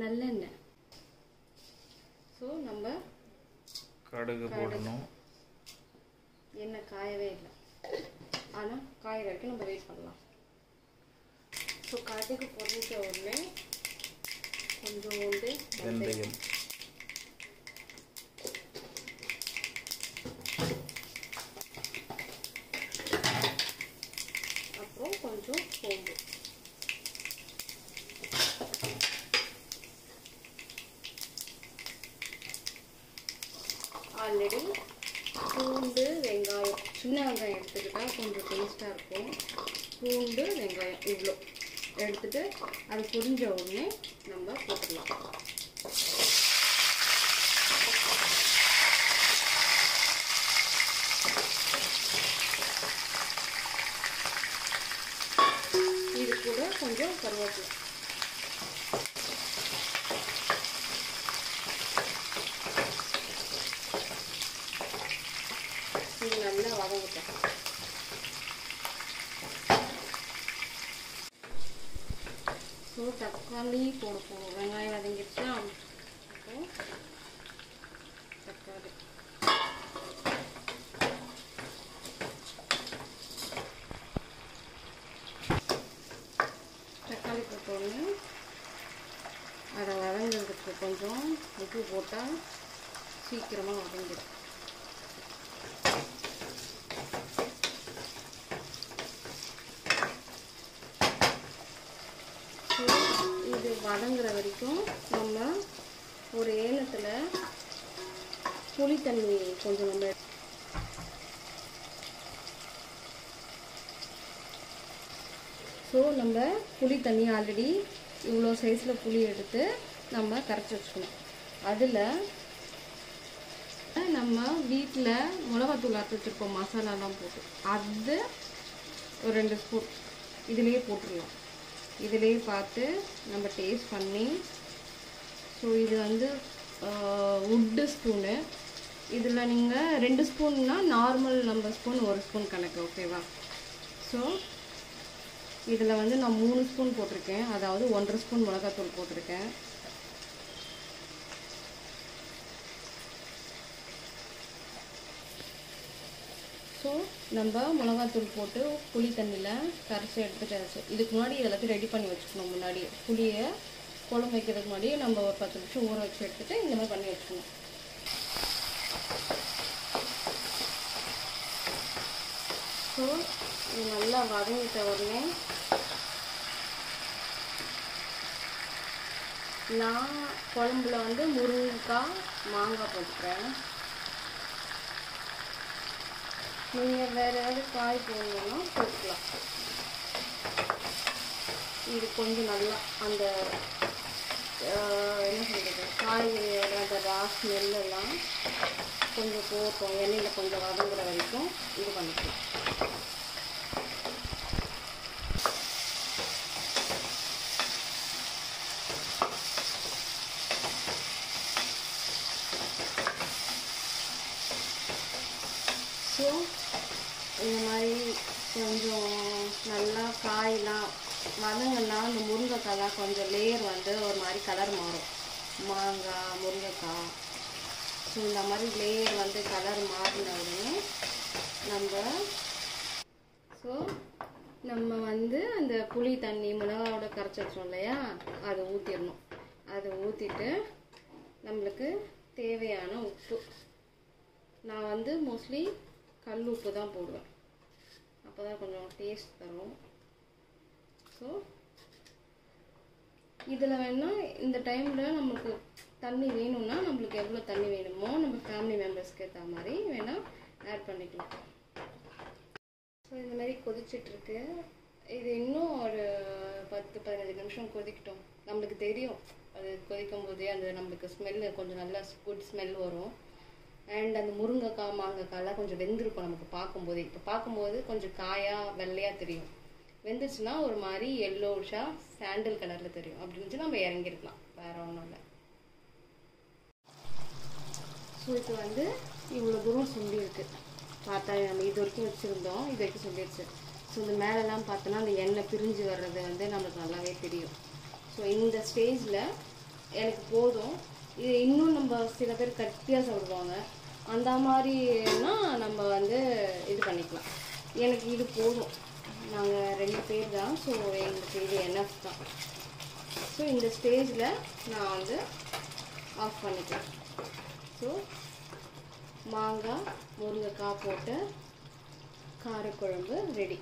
நல்லெண்ணெய். ஸோ நம்ம கடுகு போடணும். எண்ணெய் காயவே இல்லை, ஆனால் காய வரைக்கும் நம்ம வெயிட் பண்ணலாம். ஸோ கடுகு பொறிஞ்ச உடனே கொஞ்சம் வந்து வெந்தயம். கொஞ்சம் சோம்பு. ஆல்ரெடி பூண்டு வெங்காயம், சின்ன வெங்காயம் எடுத்துக்கிட்டா கொஞ்சம் டேஸ்டாக இருக்கும். பூண்டு வெங்காயம் இவ்வளோ எடுத்துட்டு அது புரிஞ்ச உடனே நம்ம போட்டுக்கலாம். கொஞ்சம் கருவேப்பிலை. இது நல்லா வதங்கட்டும். ஸோ தக்காளி போட போகிறோம். வெங்காயம் வதங்கிடுச்சா, தக்காளி. தக்காளி போட்டோன்னு அதை வதங்கிறதுக்கு கொஞ்சம் உப்பு போட்டால் சீக்கிரமாக வதங்கிடும். இது வதங்குற வரைக்கும் நம்ம ஒரு ஏலத்தில் புளி தண்ணி கொஞ்சம் நம்ம ஸோ நம்ம புளி தண்ணி ஆல்ரெடி இவ்வளோ சைஸில் புளி எடுத்து நம்ம கரைச்சி வச்சுக்கணும். அதில் நம்ம வீட்டில் மிளகாத்தூள் அரைச்சி வச்சுருப்போம், மசாலாலாம் போட்டு அது ஒரு 2 ஸ்பூன் இதிலேயே போட்டுடலாம். இதிலேயே பார்த்து நம்ம டேஸ்ட் பண்ணி. ஸோ இது வந்து உட்டு ஸ்பூனு. இதில் நீங்கள் 2 ஸ்பூன்னால் நார்மல் நம்ம ஸ்பூன் 1 ஸ்பூன் கணக்கு, ஓகேவா? ஸோ இதில் வந்து நான் 3 ஸ்பூன் போட்டிருக்கேன், அதாவது 1.5 ஸ்பூன் மிளகாத்தூள் போட்டிருக்கேன். ஸோ நம்ம மிளகாத்தூள் போட்டு புளி தண்ணியில் கரைச்சி எடுத்துட்டாச்சு. இதுக்கு முன்னாடி எல்லாத்தையும் ரெடி பண்ணி வச்சுக்கணும். முன்னாடி புளியை குழம்பு வைக்கிறதுக்கு முன்னாடி நம்ம ஒரு 10 நிமிஷம் ஊற வச்சு எடுத்துகிட்டு இந்த மாதிரி பண்ணி வச்சுக்கணும். ஸோ இது நல்லா வதங்கிட்ட உடனே நான் குழம்புல வந்து முருங்கைக்காய், மாங்காய் போட்டுக்கிறேன். நீங்கள் வேறு ஏதாவது காய் போடணும்னா போட்டுக்கலாம். இது கொஞ்சம் நல்லா அந்த என்ன சொல்கிறது, காய்கறியோட அந்த ஸ்மெல்லாம் கொஞ்சம் போட்டோம். எண்ணெயில் கொஞ்சம் வதங்குற வரைக்கும் இது பண்ணிக்கலாம். ஸோ இந்த மாதிரி கொஞ்சம் நல்லா காயெலாம் வதங்கன்னா அந்த முருங்கைக்காய்லாம் கொஞ்சம் லேயர் வந்து ஒரு மாதிரி கலர் மாறும். மாங்காய், முருங்கைக்காய், ஸோ இந்த மாதிரி லேயர் வந்து கலர் மாறின உடனே நம்ம ஸோ நம்ம வந்து அந்த புளி தண்ணி மிளகாவோட கரைச்சி வச்சோம் இல்லையா, அதை ஊற்றிடணும். அதை ஊற்றிட்டு நம்மளுக்கு தேவையான உப்பு, நான் வந்து மோஸ்ட்லி கல் உப்பு தான் போடுவேன், அப்போ தான் கொஞ்சம் டேஸ்ட் தரும். ஸோ இதில் வேணால் இந்த டைமில் நம்மளுக்கு தண்ணி வேணும்னா நம்மளுக்கு எவ்வளோ தண்ணி வேணுமோ நம்ம ஃபேமிலி மெம்பர்ஸ்க்கு ஏற்ற மாதிரி வேணால் ஆட் பண்ணிக்கலாம். ஸோ இந்த மாதிரி கொதிச்சிட்ருக்கு. இது இன்னும் ஒரு 10-15 நிமிஷம் கொதிக்கிட்டோம். நம்மளுக்கு தெரியும் அது கொதிக்கும் போதே அந்த நம்மளுக்கு ஸ்மெல்லு கொஞ்சம் நல்லா குட் ஸ்மெல் வரும். அண்ட் அந்த முருங்கைக்காய், மாங்காய்க்காயெலாம் கொஞ்சம் வெந்திருக்கும். நமக்கு பார்க்கும்போதே, இப்போ பார்க்கும்போது கொஞ்சம் காயாக வெள்ளையாக தெரியும். வெந்துச்சுன்னா ஒரு மாதிரி எல்லோஷாக சாண்டில் கலரில் தெரியும். அப்படி இருந்துச்சு நம்ம இறங்கிருக்கலாம், வேறு ஒன்றும் இல்லை. ஸோ இது வந்து இவ்வளோ தூரம் சொல்லியிருக்கு. பார்த்தா நம்ம இது வரைக்கும் வச்சுருந்தோம், இது வரைக்கும் சொல்லிடுச்சு. ஸோ இந்த மேலெலாம் பார்த்தோன்னா அந்த எண்ணெய் பிரிஞ்சு வர்றது வந்து நம்மளுக்கு நல்லாவே தெரியும். ஸோ இந்த ஸ்டேஜில் எனக்கு போதும். இது இன்னும் நம்ம சில பேர் கட்டியாக சொல்லுவாங்க, அந்த மாதிரினா நம்ம வந்து இது பண்ணிக்கலாம். எனக்கு இது போதும், நாங்கள் 2 பேர் தான், ஸோ எங்களுக்கு இது என்எஃப் தான். ஸோ இந்த ஸ்டேஜில் நான் வந்து ஆஃப் பண்ணிக்கிறேன். ஸோ மாங்காய் முருங்கைக்காய் போட்டு காரக்குழம்பு ரெடி.